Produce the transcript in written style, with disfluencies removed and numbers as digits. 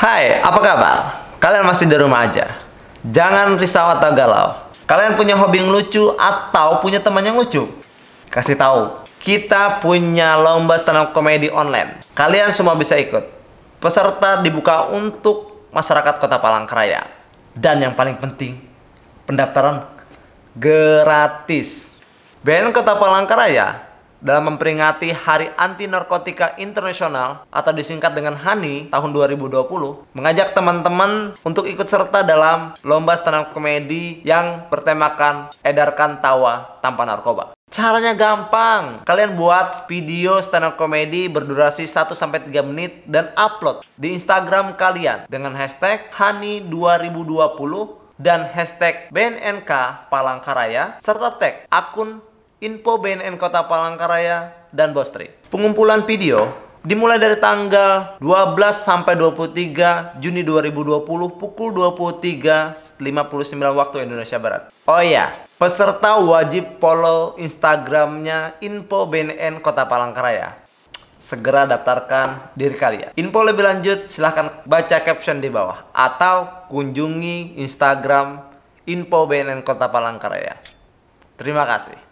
Hai, apa kabar? Kalian masih di rumah aja? Jangan risau atau galau. Kalian punya hobi yang lucu atau punya teman yang lucu? Kasih tahu. Kita punya lomba stand up comedy online. Kalian semua bisa ikut. Peserta dibuka untuk masyarakat Kota Palangkaraya. Dan yang paling penting, pendaftaran gratis. BNN Kota Palangkaraya dalam memperingati Hari Anti Narkotika Internasional atau disingkat dengan Hani tahun 2020 mengajak teman-teman untuk ikut serta dalam lomba stand up comedy yang bertemakan edarkan tawa tanpa narkoba. Caranya gampang. Kalian buat video stand up comedy berdurasi 1-3 menit dan upload di Instagram kalian dengan hashtag Hani 2020 dan hashtag BNNK Palangkaraya serta tag akun Info BNN Kota Palangkaraya dan Bostri. Pengumpulan video dimulai dari tanggal 12 sampai 23 Juni 2020 pukul 23.59 waktu Indonesia Barat. Oh ya, peserta wajib follow Instagramnya Info BNN Kota Palangkaraya. Segera daftarkan diri kalian. Info lebih lanjut silahkan baca caption di bawah atau kunjungi Instagram Info BNN Kota Palangkaraya. Terima kasih.